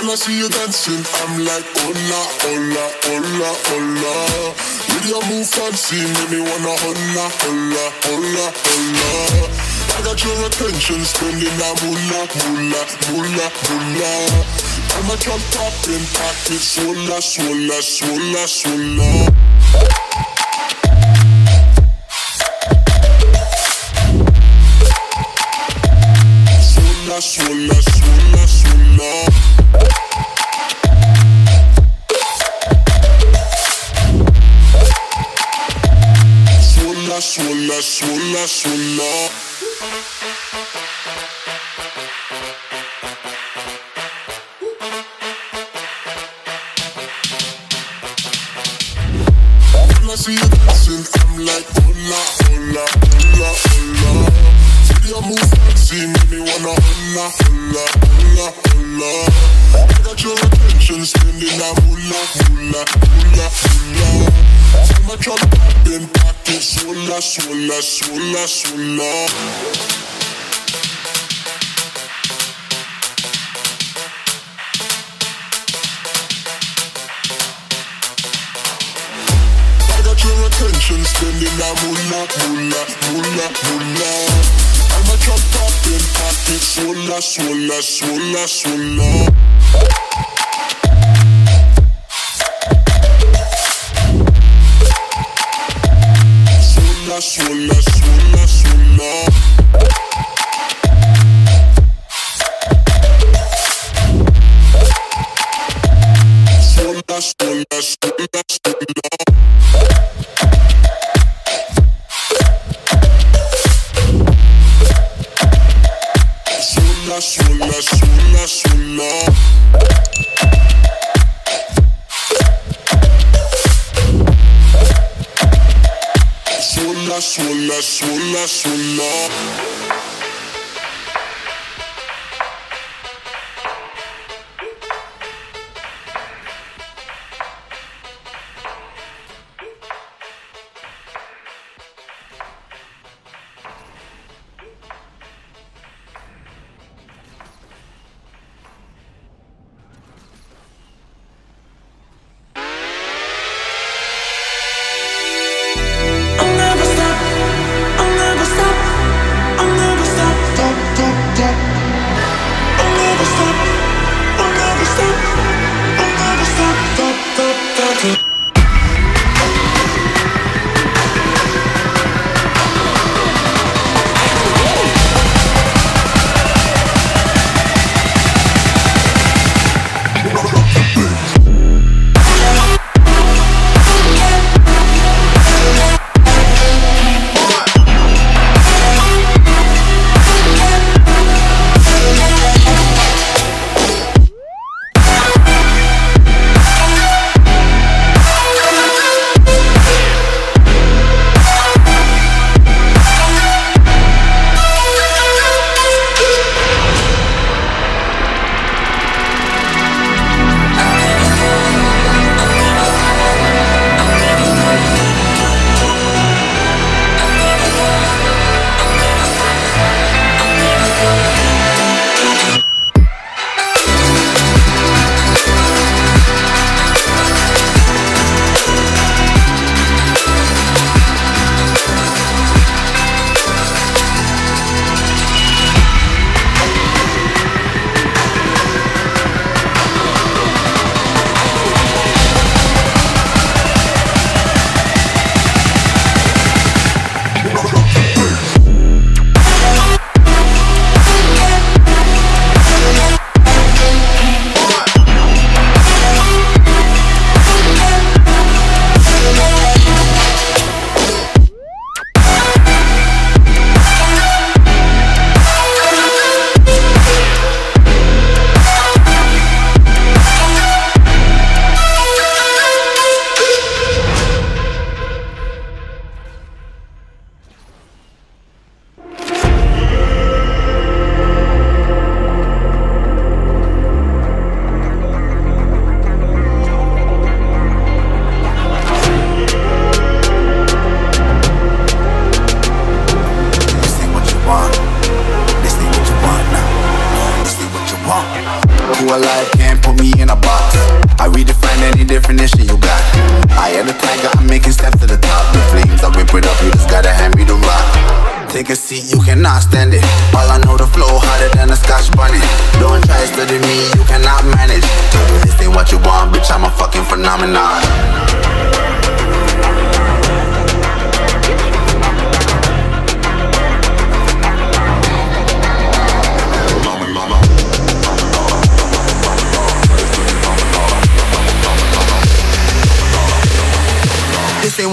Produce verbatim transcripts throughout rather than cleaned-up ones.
When I see you dancing, I'm like, hola, hola, hola, hola. With your move fancy, make me wanna hola, hola, hola, hola. I got your attention, spending a moolah, moolah, moolah, moolah. I'm a jump top in pockets, swola, swola, swola, swola. Swola, swola, swola. Swola, swola, swola, swola. When I see you dancing, I'm like, hola, hola, hola, hola. See your move fancy, make me wanna holla, holla, holla, holla. I got your attention, spending a moolah, moolah, moolah, moolah. See my trunk popping, pocket swola, swola, swola, swola. I got your attention, spending a moolah, moolah, moolah, moolah. I'm a jump up in pocket, swola, swola, swola, swola. Swola, swola, swola, swola. Swola, swola, swola, swola. Swola, swola, swola. Swola, swola, swola, swola. Who I like, can't put me redefine any definition you got. I am the tiger, I'm making steps to the top. The flames, I whip it up, you just gotta hand me the rock. Take a seat, you cannot stand it. All I know, the flow harder than a Scotch bunny. Don't try study me, you cannot manage. This ain't what you want, bitch, I'm a fucking phenomenon. This ain't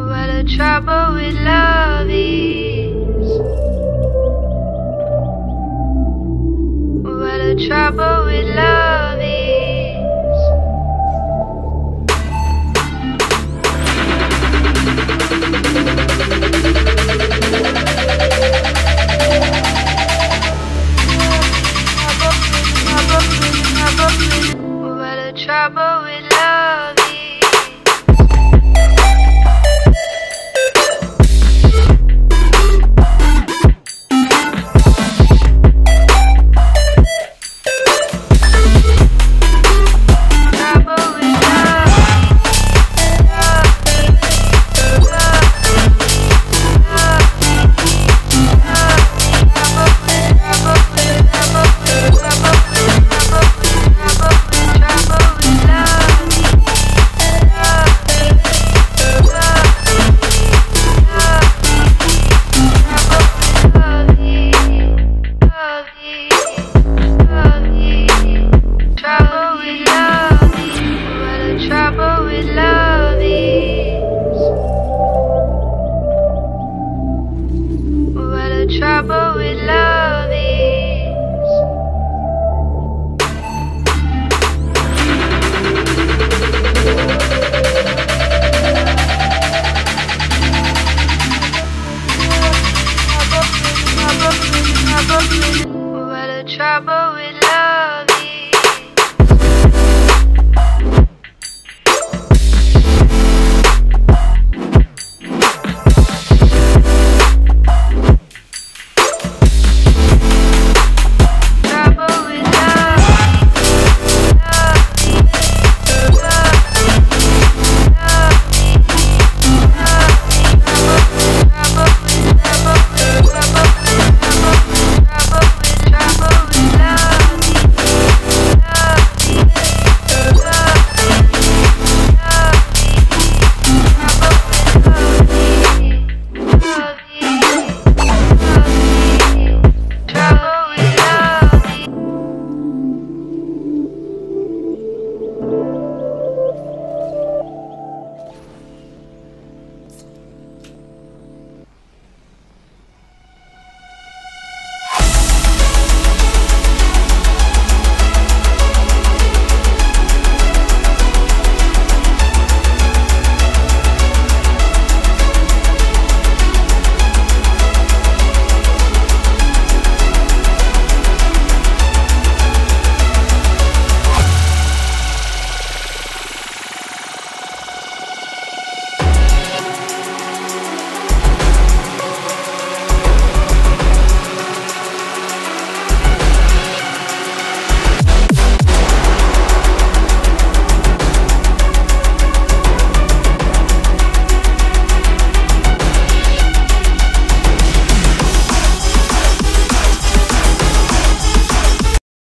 What a trouble with love is. What a trouble.